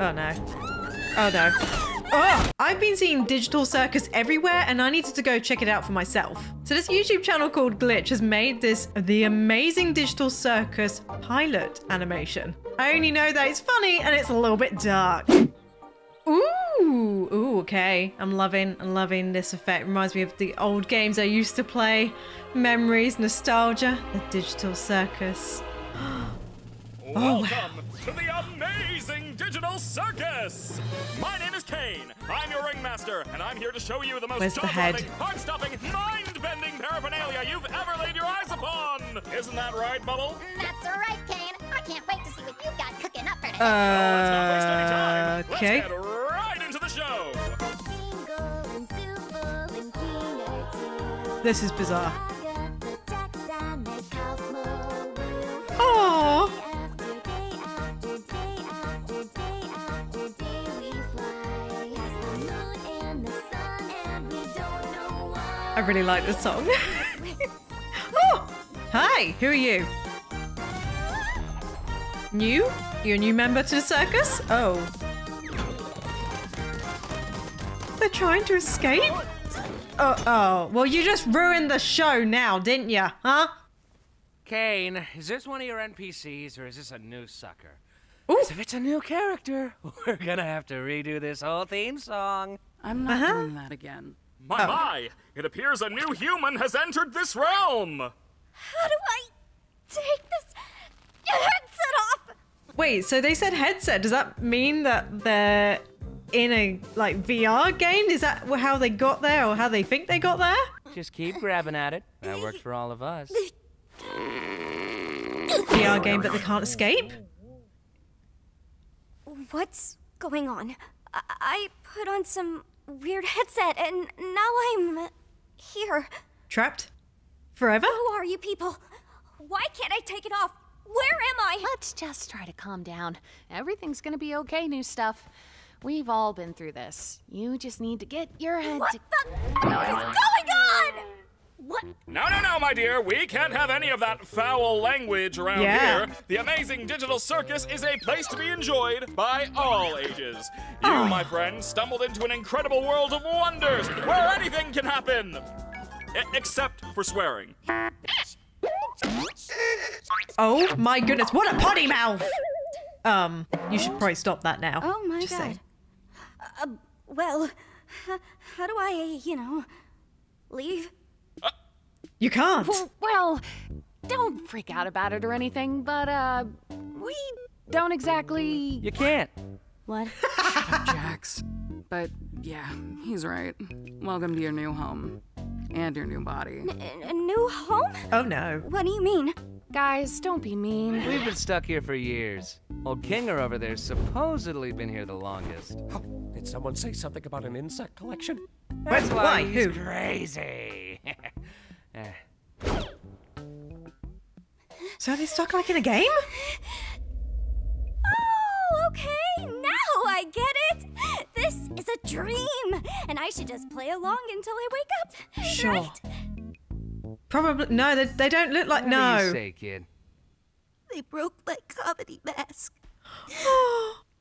Oh no. Oh no. Oh! I've been seeing Digital Circus everywhere and I needed to go check it out for myself. So this YouTube channel called Glitch has made this The Amazing Digital Circus pilot animation. I only know that it's funny and it's a little bit dark. Ooh, ooh, okay. I'm loving this effect. Reminds me of the old games I used to play. Memories, nostalgia, the Digital Circus. Oh, welcome to the Amazing Digital Circus! My name is Kane, I'm your ringmaster, and I'm here to show you the most daunting, heart-stopping, mind-bending paraphernalia you've ever laid your eyes upon! Isn't that right, Bubble? That's right, Kane. I can't wait to see what you've got cooking up for today. Let's not waste any time. Let's get right into the show! Gangle and Zooble and Kinger too. This is bizarre. Ragatha, Jax, and there's Kaufmo. Oh. I really like this song. Oh, hi, who are you? New? You're a new member to the circus? Oh. They're trying to escape? Oh, well, you just ruined the show now, didn't you? Huh? Kane, is this one of your NPCs or is this a new sucker? Because if it's a new character, we're gonna have to redo this whole theme song. I'm not doing that again. My, it appears a new human has entered this realm! How do I take this headset off? Wait, so they said headset. Does that mean that they're in a, like, VR game? Is that how they got there or how they think they got there? Just keep grabbing at it. That works for all of us. VR game, but they can't escape? What's going on? I put on some weird headset and now I'm here. Trapped? Forever? Who are you people? Why can't I take it off? Where am I? Let's just try to calm down. Everything's gonna be okay, new stuff. We've all been through this. You just need to get your head together. What the is going on? What? No, no, no, my dear. We can't have any of that foul language around here. The Amazing Digital Circus is a place to be enjoyed by all ages. You, my friend, stumbled into an incredible world of wonders where anything can happen. Except for swearing. Oh my goodness, what a potty mouth! You should probably stop that now. Oh my God. Well, how do I, you know, leave? You can't. Well, don't freak out about it or anything, but we don't exactly. You can't. What? Shut up, Jax. But yeah, he's right. Welcome to your new home and your new body. A new home? Oh no. What do you mean? Guys, don't be mean. We've been stuck here for years. Old Kinger over there's supposedly been here the longest. Oh, did someone say something about an insect collection? That's why he's crazy. So are they stuck like in a game? Oh, okay, now I get it! This is a dream, and I should just play along until I wake up, right? Probably, no, they don't look like, no. What do you say, kid? They broke my comedy mask.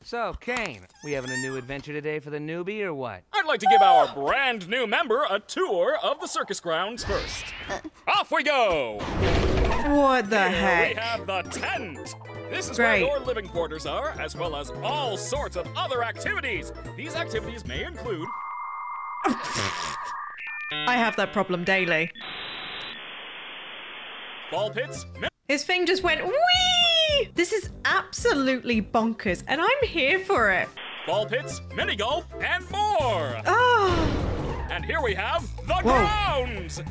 So, Kane, we having a new adventure today for the newbie or what? I'd like to give our brand new member a tour of the circus grounds first. Off we go! What the heck? We have the tent. This is where your living quarters are, as well as all sorts of other activities. These activities may include... I have that problem daily. Ball pits. His thing just went whee! This is absolutely bonkers, and I'm here for it. Ball pits, mini golf, and more. Oh! And here we have the grounds.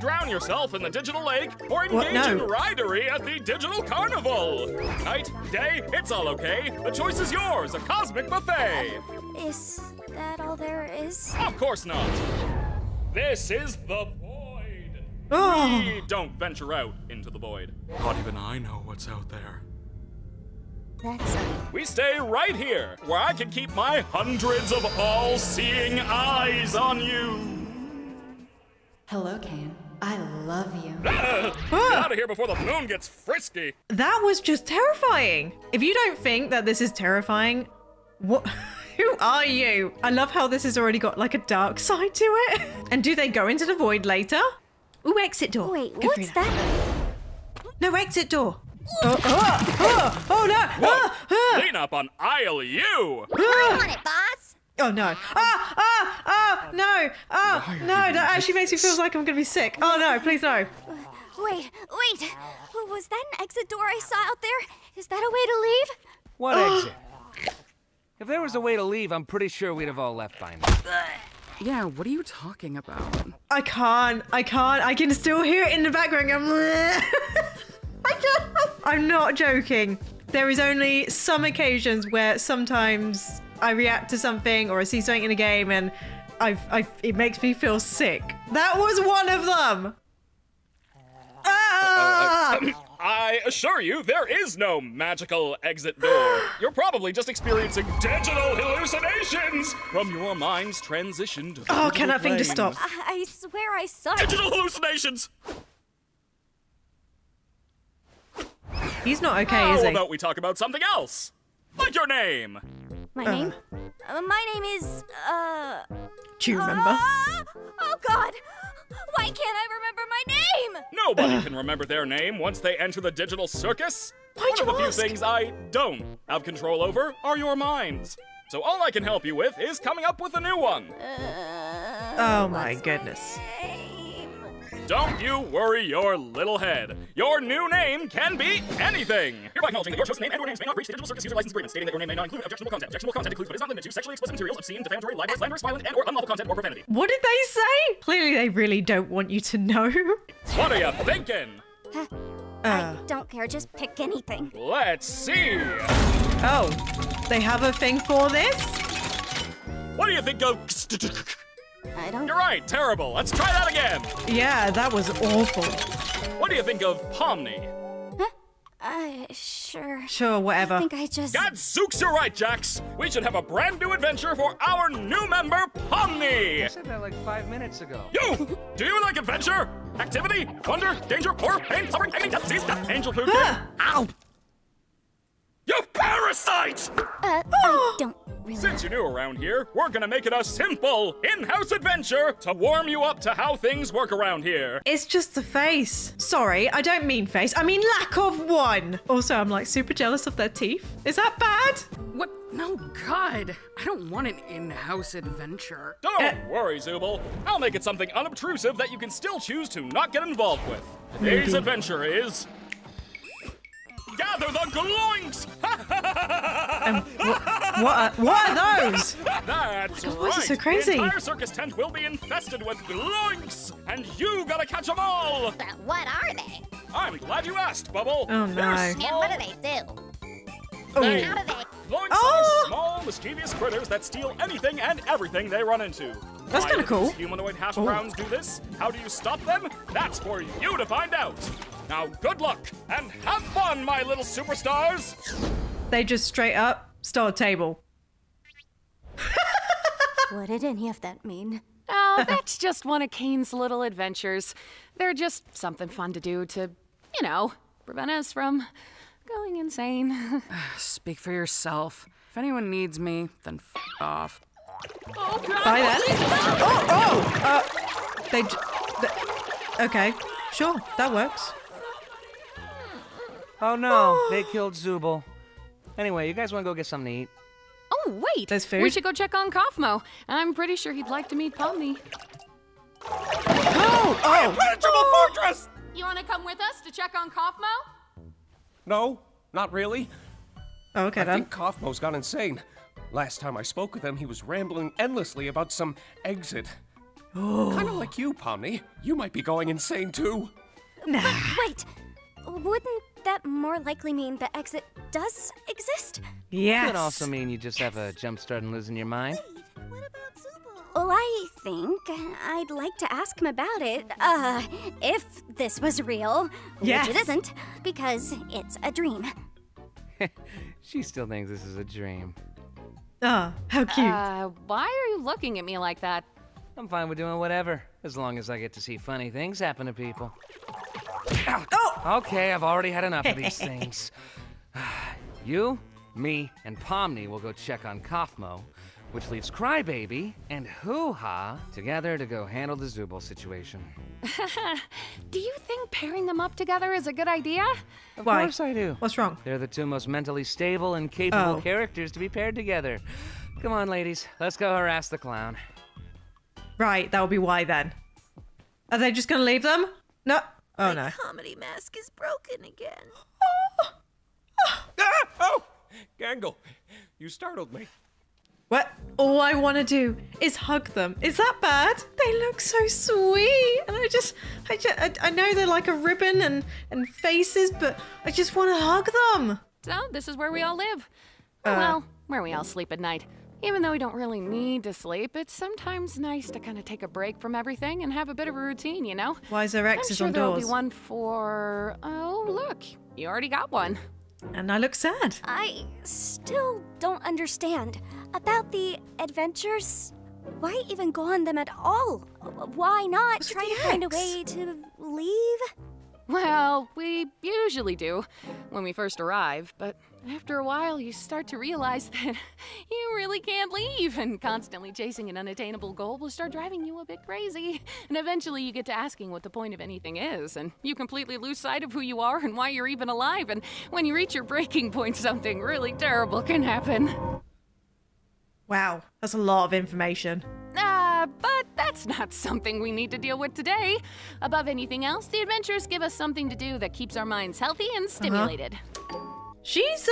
Drown yourself in the digital lake or engage in ridery at the digital carnival. Night, day, it's all okay. The choice is yours, a cosmic buffet. Is that all there is? Of course not. This is the void. Oh. We don't venture out into the void. Not even I know what's out there. We stay right here, where I can keep my hundreds of all-seeing eyes on you. Hello, Kane. I love you. Get out of here before the moon gets frisky. That was just terrifying. If you don't think that this is terrifying, What? Who are you? I love how this has already got like a dark side to it. And do they go into the void later? Ooh, exit door. Wait, good, what's that? No, exit door. Oh, oh, oh, oh no. Oh, oh. Clean up on aisle you. I'm on it, boss. Oh no. Oh, oh, oh, no. Oh, no, that actually makes me feel like I'm going to be sick. Oh no, please no. Wait, wait. Was that an exit door I saw out there? Is that a way to leave? What exit? If there was a way to leave, I'm pretty sure we'd have all left by now. Yeah, what are you talking about? I can't. I can still hear it in the background. I'm not joking. There is only some occasions where sometimes I react to something or I see something in a game and it makes me feel sick. That was one of them. Ah! I assure you, there is no magical exit door. You're probably just experiencing digital hallucinations from your mind's transition to... Oh, can that thing just stop? I swear I saw... Digital hallucinations! He's not okay, is he? How about we talk about something else? Like your name! My name? My name is... Do you remember? Oh, God! Why can't I remember my name? Nobody can remember their name once they enter the digital circus. Why'd you ask? One of the few things I don't have control over are your minds. So all I can help you with is coming up with a new one. Oh my goodness. Don't you worry your little head. Your new name can be anything. Hereby acknowledging that your chosen name and your names may not breach the digital circus user license agreement, stating that your name may not include objectionable content. Objectionable content includes but is not limited to sexually explicit materials, obscene, defamatory, libelous, slanderous, violent, and or unlawful content or profanity. What did they say? Clearly they really don't want you to know. What are you thinking? I don't care, just pick anything. Let's see. Oh, they have a thing for this? What do you think of... I don't... You're right, terrible. Let's try that again. Yeah, that was awful. What do you think of Pomni? Huh? Sure. Sure, whatever. I think I just... Gadzooks, you're right, Jax. We should have a brand new adventure for our new member, Pomni. I said that like 5 minutes ago. You! Do you like adventure? Activity? Wonder? Danger? Horror? Pain? Suffering? Agony? Death? Disease? Death? Angel food? Ow! You parasite! I don't really... Since you're new around here, we're gonna make it a simple in-house adventure to warm you up to how things work around here. It's just the face. Sorry, I don't mean face. I mean lack of one. Also, I'm like super jealous of their teeth. Is that bad? What? No, God. I don't want an in-house adventure. Don't worry, Zooble. I'll make it something unobtrusive that you can still choose to not get involved with. Today's adventure is... Gather the gloinks! What are those? That's right. Why is it so crazy? The entire circus tent will be infested with gloinks, and you gotta catch them all. But what are they? I'm glad you asked, Bubble. Oh no! And what do? How do they? Gloinks are small, mischievous critters that steal anything and everything they run into. That's kind of cool. Humanoid hash browns do this. How do you stop them? That's for you to find out. Now, good luck, and have fun, my little superstars! They just straight up stole a table. What did any of that mean? Oh, that's just one of Kane's little adventures. They're just something fun to do to, you know, prevent us from going insane. Speak for yourself. If anyone needs me, then f*** off. Oh, God! Bye then. Oh! They... Okay. Sure, that works. Oh no, they killed Zooble. Anyway, you guys want to go get something to eat? Oh wait, there's food. We should go check on Kaufmo. I'm pretty sure he'd like to meet Pomni. Oh! Oh! Impenetrable fortress! You want to come with us to check on Kaufmo? No, not really. Oh, okay then. I think Kaufmo's gone insane. Last time I spoke with him, he was rambling endlessly about some exit. Kind of like you, Pomni. You might be going insane too. Nah. Wait. Wouldn't that more likely mean the exit does exist? Yes. It could also mean you just have a jump start and losing your mind. Wait, what about Zooble? Well, I think I'd like to ask him about it. If this was real, which it isn't, because it's a dream. She still thinks this is a dream. Oh, how cute. Why are you looking at me like that? I'm fine with doing whatever, as long as I get to see funny things happen to people. Ow. Oh! Okay, I've already had enough of these things. You Me and Pomni will go check on Kaufmo, which leaves Crybaby and Hoo-Ha together to go handle the Zooble situation. Do you think pairing them up together is a good idea? Of course I do. What's wrong? They're the two most mentally stable and capable characters to be paired together. Come on, ladies. Let's go harass the clown. Right, that'll be why then. Are they just gonna leave them? No. Oh, no. My comedy mask is broken again. Oh! Gangle, you startled me. What? All I want to do is hug them. Is that bad? They look so sweet. And I know they're like a ribbon and faces, but I just want to hug them. So this is where we all live. Well, where we all sleep at night. Even though we don't really need to sleep, it's sometimes nice to kind of take a break from everything and have a bit of a routine, you know? Why is there X's on doors? I'm sure there'll be one for... Oh, look. You already got one. And I look sad. I still don't understand about the adventures. Why even go on them at all? Why not try to find a way to leave? Well, we usually do when we first arrive, but after a while you start to realize that you really can't leave, and constantly chasing an unattainable goal will start driving you a bit crazy. And eventually you get to asking what the point of anything is, and you completely lose sight of who you are and why you're even alive. And when you reach your breaking point, something really terrible can happen. Wow, that's a lot of information. But that's not something we need to deal with today. Above anything else, the adventures give us something to do that keeps our minds healthy and stimulated. She's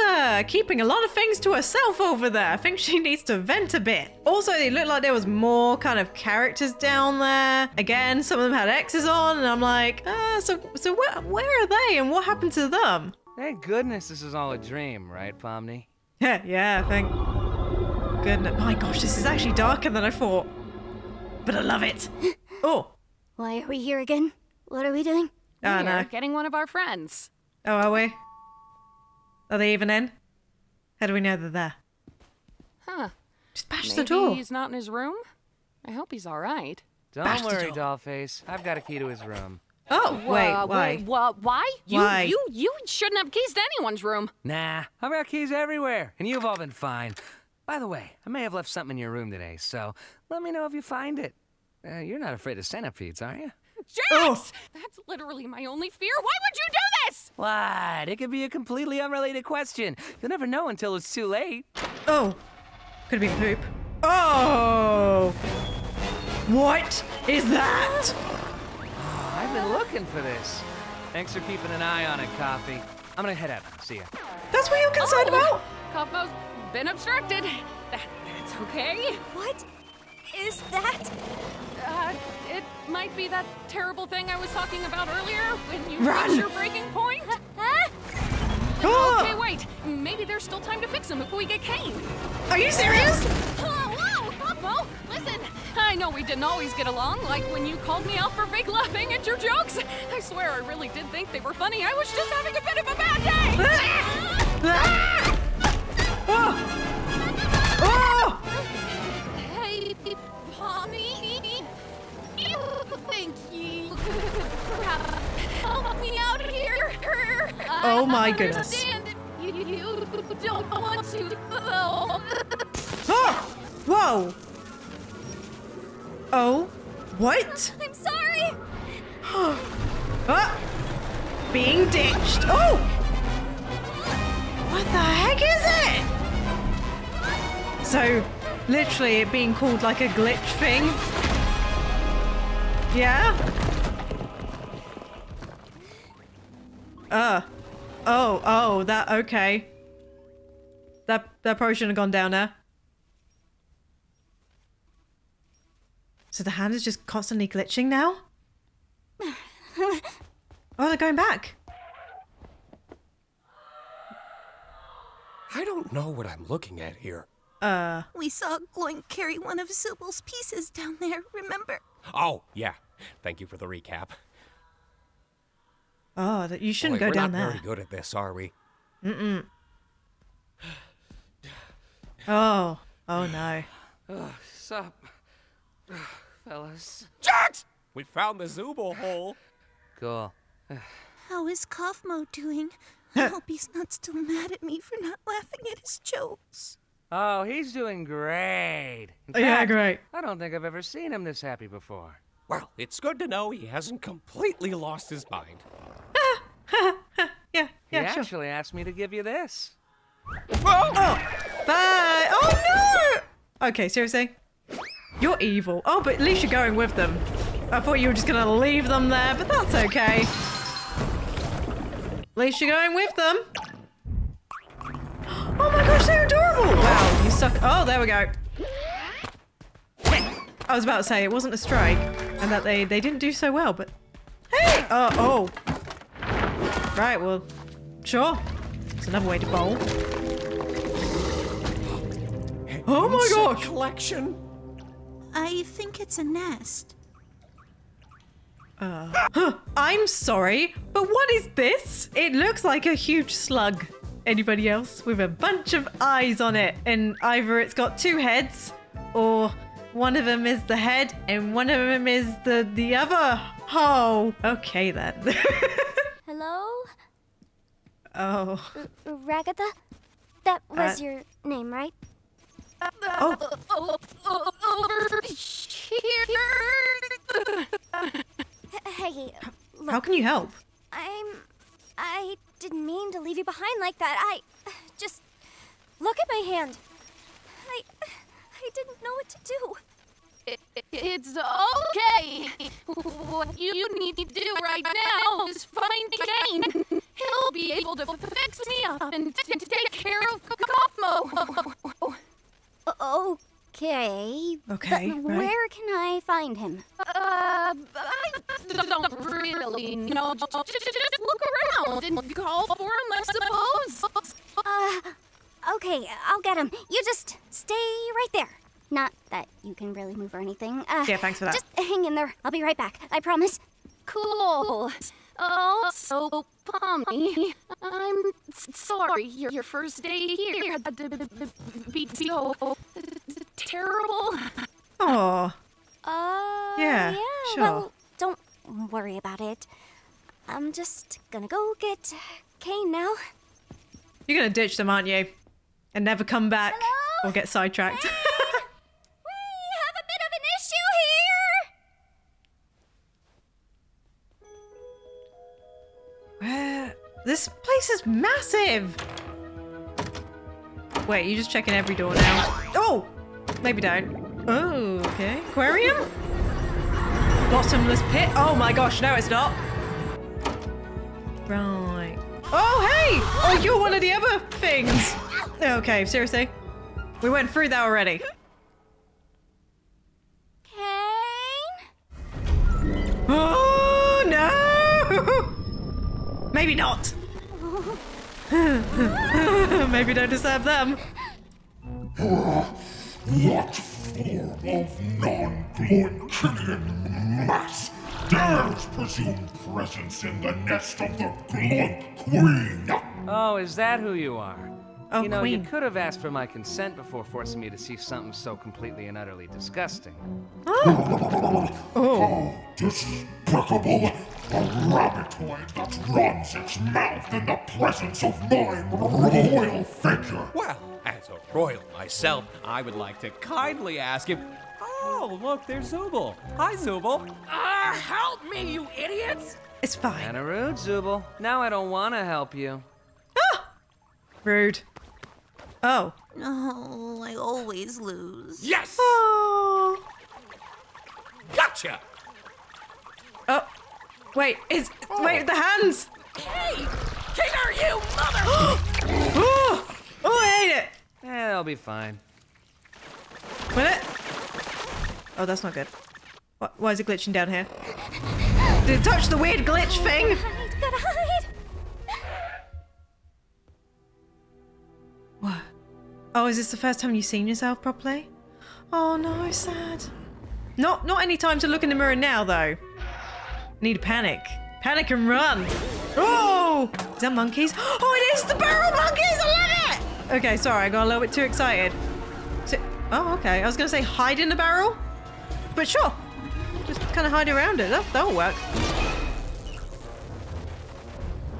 keeping a lot of things to herself over there. I think she needs to vent a bit. Also, it looked like there was more kind of characters down there. Again, some of them had X's on, and I'm like, so where are they and what happened to them? Thank goodness this is all a dream, right, Pomni? Yeah, thank goodness. My gosh, this is actually darker than I thought. But I love it. Oh. Why are we here again? What are we doing? Oh, no. We're getting one of our friends. Oh, are we? Are they even in? How do we know they're there? Huh. Just bash the door. Maybe he's not in his room? I hope he's all right. Don't worry, Dollface. I've got a key to his room. Oh, wait, why? You shouldn't have keys to anyone's room. Nah, I've got keys everywhere, and you've all been fine. By the way, I may have left something in your room today, so let me know if you find it. You're not afraid of centipedes, are you? Jax! Oh. That's literally my only fear. Why would you do this? What? It could be a completely unrelated question. You'll never know until it's too late. Oh. Could be poop. Oh. What is that? Oh, I've been looking for this. Thanks for keeping an eye on it, Coffee. I'm gonna head out. See ya. That's what you're concerned about? Kaufmo's been obstructed. That's okay. What is that? It might be that terrible thing I was talking about earlier when you reached your breaking point. Okay, wait. Maybe there's still time to fix him if we get Kane. Are you serious? Kaufmo, listen. I know we didn't always get along, like when you called me out for fake laughing at your jokes. I swear I really did think they were funny. I was just having a bit of a bad day. Hey, Pomni. Thank you. Help me out here. Oh my goodness. You don't want to. Oh! Whoa! Oh, what? I'm sorry. Being ditched. Oh! What the heck is it? So, literally, it being called like a glitch thing. Yeah? Okay. That probably shouldn't have gone down there. So the hand is just constantly glitching now? Oh, they're going back. I don't know what I'm looking at here. We saw Gloink carry one of Zooble's pieces down there, remember? Oh, yeah. Thank you for the recap. Oh, you shouldn't go down there. We're not very good at this, are we? Mm-mm. Oh no. Sup, fellas. Jax! We found the Zooble hole. Cool. How is Kaufmo doing? I hope he's not still mad at me for not laughing at his jokes. Oh, he's doing great. In fact, yeah, great. I don't think I've ever seen him this happy before. Well, it's good to know he hasn't completely lost his mind. He actually asked me to give you this. Whoa! Oh, bye! Oh no! Okay, seriously? You're evil. Oh, but at least you're going with them. I thought you were just gonna leave them there, but that's okay. At least you're going with them. Oh my gosh, they're adorable! Wow, you suck. Oh, there we go. I was about to say, it wasn't a strike, and that they didn't do so well, but... Hey! Oh. Right, well, sure. It's another way to bowl. Oh my gosh! Collection. I think it's a nest. I'm sorry, but what is this? It looks like a huge slug. Anybody else? With a bunch of eyes on it. And either it's got two heads, or one of them is the head, and one of them is the other. Oh, okay then. Hello? Oh. Ragatha? That was your name, right? Hey, look, how can you help? I didn't mean to leave you behind like that. I just look at my hand. I didn't know what to do. It's okay. What you need to do right now is find Kane. He'll be able to fix me up and take care of Kaufmo. Okay. Okay. But right. Where can I find him? I don't really know. Just look around and call for him, I suppose. Okay, I'll get him. You just stay right there. Not that you can really move or anything. Yeah, thanks for that. Just hang in there. I'll be right back. I promise. Cool. Also, Pomni, I'm sorry your first day here had to be so terrible. Oh. Yeah, sure. Well, don't worry about it. I'm just gonna go get Kane now. You're gonna ditch them, aren't you? And never come back. Hello? Or get sidetracked. Hey. We have a bit of an issue here. This place is massive! Wait, you're just checking every door now. Oh! Maybe don't. Oh, okay. Aquarium? Bottomless pit? Oh my gosh, no it's not! Right. Oh, hey! Oh, you're one of the other things! Okay, seriously? We went through that already. Kane? Oh, no! Maybe not. Maybe don't disturb them. What form of non-Gloinkinian mass dares presume presence in the nest of the Gloink Queen? Oh, is that who you are? Oh, you know, Queen. You could have asked for my consent before forcing me to see something so completely and utterly disgusting. Oh, despicable! A rabbitoid that runs its mouth in the presence of my royal figure. Well, as a royal myself, I would like to kindly ask if... Oh, look, there's Zooble. Hi, Zooble. Help me, you idiots! It's fine. Kinda rude, Zooble. Now I don't want to help you. Ah! Rude. Oh. No, I always lose. Yes! Oh. Gotcha! Oh. Wait, wait, the hands! Hey! Kinger, you mother! Oh, I ate it! Yeah, that'll be fine. Will it? Oh, that's not good. Why is it glitching down here? Did it touch the weird glitch thing? Gotta hide! What? Oh, is this the first time you've seen yourself properly? Oh no, sad. Not any time to look in the mirror now, though. Need to panic. Panic and run. Oh! Is that monkeys? Oh, it is the barrel monkeys! I love it! Okay, sorry, I got a little bit too excited. Oh, okay. I was going to say hide in the barrel. But sure. Just kind of hide around it. That'll work.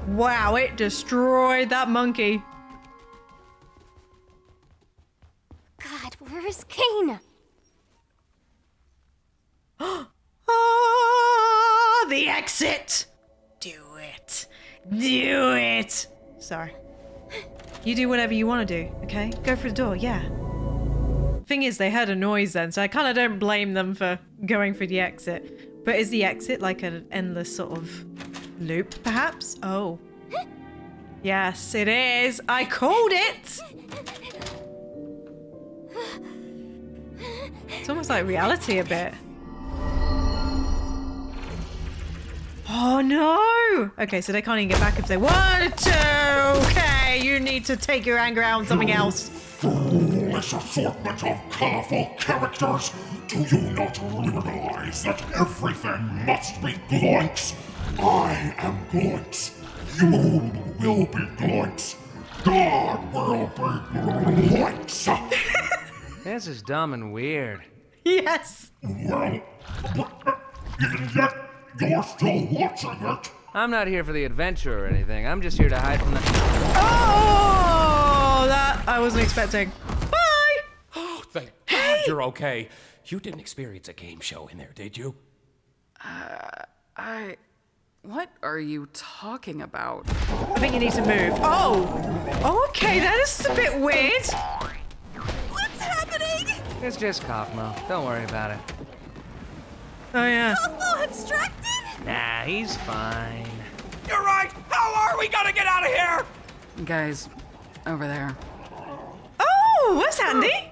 Wow, it destroyed that monkey. God, where's Kane? Oh, the exit! Do it. Do it! Sorry. You do whatever you want to do, okay? Go for the door, yeah. Thing is, they heard a noise then, so I kind of don't blame them for going for the exit. But is the exit like an endless sort of loop, perhaps? Oh. Yes, it is. I called it! It's almost like reality a bit. Oh, no! Okay, so they can't even get back if they wanted to! Okay, you need to take your anger out on something else. Foolish assortment of colorful characters! Do you not realize that everything must be gloinks? I am gloinks. You will be gloinks. God will be gloinks! This is dumb and weird. Yes! Well, you're still watching it. I'm not here for the adventure or anything. I'm just here to hide from the... Oh! That I wasn't expecting. Bye! Oh, thank God you're okay. You didn't experience a game show in there, did you? What are you talking about? I think you need to move. Oh, okay, that is a bit weird. What's happening? It's just Kaufmo. Don't worry about it. Oh, yeah. Kaufmo abstracted? Nah, he's fine. You're right! How are we gonna get out of here? Guys, over there. Oh, that's handy.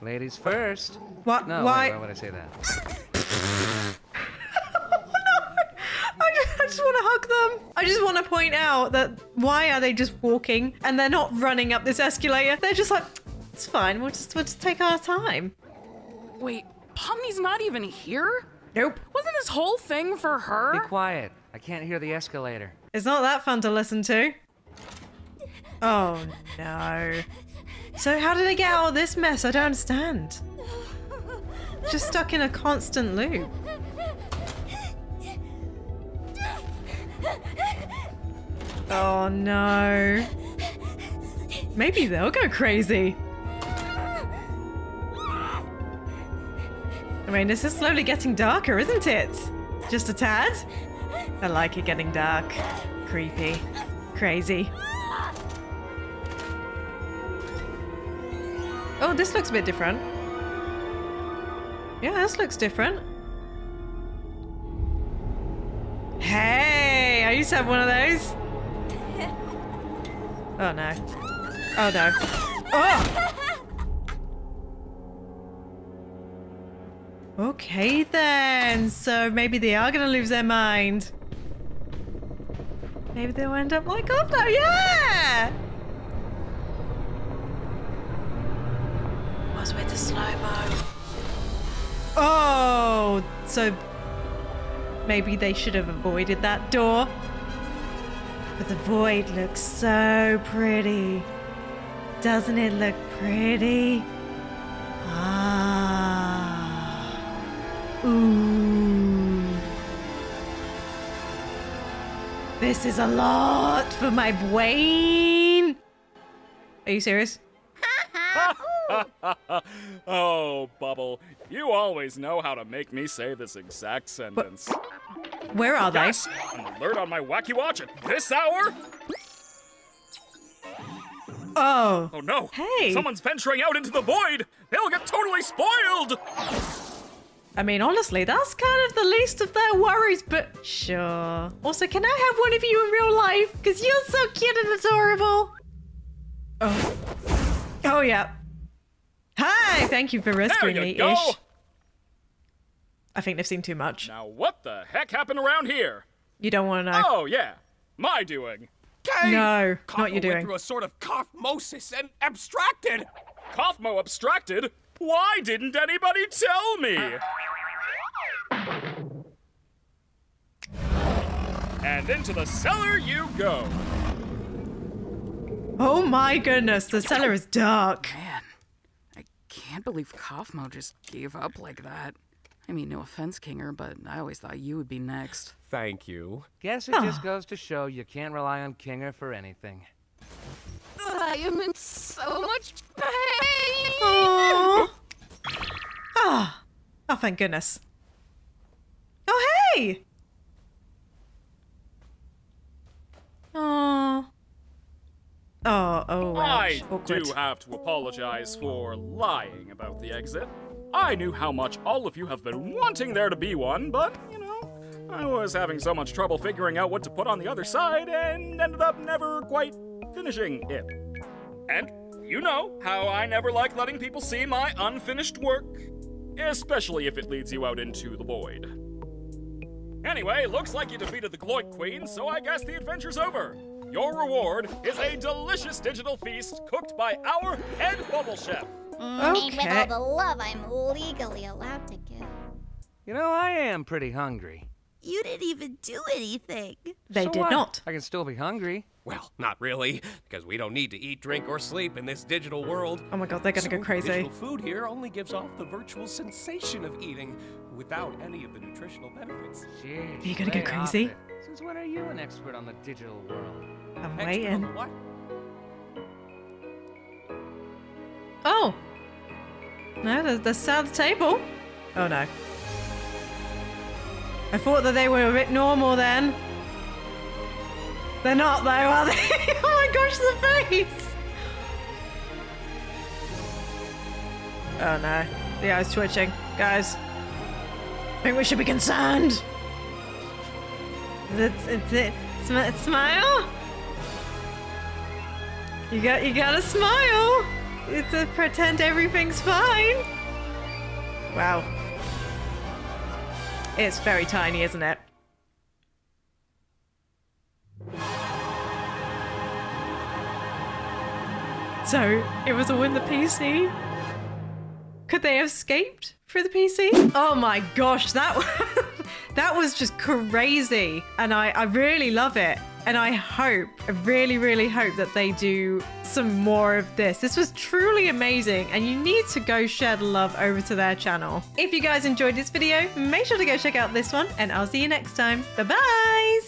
Ladies first. What? No, why? Why would I say that? Oh, no. I just want to hug them. I just want to point out that why are they just walking and they're not running up this escalator? They're just like, it's fine. We'll just take our time. Wait. Pomni's not even here? Nope. Wasn't this whole thing for her? Be quiet. I can't hear the escalator. It's not that fun to listen to. Oh, no. So how did I get out of this mess? I don't understand. Just stuck in a constant loop. Oh, no. Maybe they'll go crazy. I mean, this is slowly getting darker, isn't it? Just a tad? I like it getting dark. Creepy. Crazy. Oh, this looks a bit different. Yeah, this looks different. Hey! I used to have one of those. Oh, no. Oh, no. Oh! Okay then, so maybe they are going to lose their mind. Maybe they'll end up like Kaufmo, yeah! What's with the slow-mo? Oh, so maybe they should have avoided that door. But the void looks so pretty. Doesn't it look pretty? Ooh. This is a lot for my brain. Are you serious? Oh, Bubble, you always know how to make me say this exact sentence. But where are they? An alert on my wacky watch at this hour? Oh. Oh, no. Hey. Someone's venturing out into the void. They'll get totally spoiled. I mean, honestly, that's kind of the least of their worries, but sure. Also, can I have one of you in real life? Because you're so cute and adorable. Oh. Oh, yeah. Hi, thank you for rescuing me-ish. I think they've seen too much. Now, what the heck happened around here? You don't want to know. Oh, yeah. My doing. Kane! No, Kaufmo not your doing. Went through a sort of Kaufmosis and abstracted. Kaufmo abstracted? Why didn't anybody tell me? And into the cellar you go. Oh my goodness, the cellar is dark. Man, I can't believe Kaufmo just gave up like that. I mean, no offense, Kinger, but I always thought you would be next. Thank you. Guess it just goes to show you can't rely on Kinger for anything. I am in so much pain! Oh, thank goodness. Oh, hey! Oh. Oh, ouch. Awkward. I do have to apologize for lying about the exit. I knew how much all of you have been wanting there to be one, but, you know, I was having so much trouble figuring out what to put on the other side and ended up never quite finishing it. And you know how I never like letting people see my unfinished work, especially if it leads you out into the void. Anyway, looks like you defeated the Gloink Queen, so I guess the adventure's over. Your reward is a delicious digital feast cooked by our head bubble chef. Okay. Made with all the love I'm legally allowed to give. You know, I am pretty hungry. You didn't even do anything. They did not. I can still be hungry. Well, not really, because we don't need to eat, drink, or sleep in this digital world. Oh my god, they're gonna go crazy. Digital food here only gives off the virtual sensation of eating without any of the nutritional benefits. Jeez, you're gonna go crazy? Since when are you an expert on the digital world? I'm waiting. What? Oh! No, the sound table. Oh no. I thought that they were a bit normal then. They're not though, are they? Oh my gosh, the face! Oh no. The eye's twitching. Guys, I think we should be concerned! Smile? You gotta smile! It's a pretend everything's fine! Wow. It's very tiny, isn't it? So, it was all in the PC? Could they have escaped through the PC? Oh my gosh, that was just crazy. And I really love it. And I hope, I really, really hope that they do some more of this. This was truly amazing, and you need to go share the love over to their channel. If you guys enjoyed this video, make sure to go check out this one, and I'll see you next time. Bye-bye!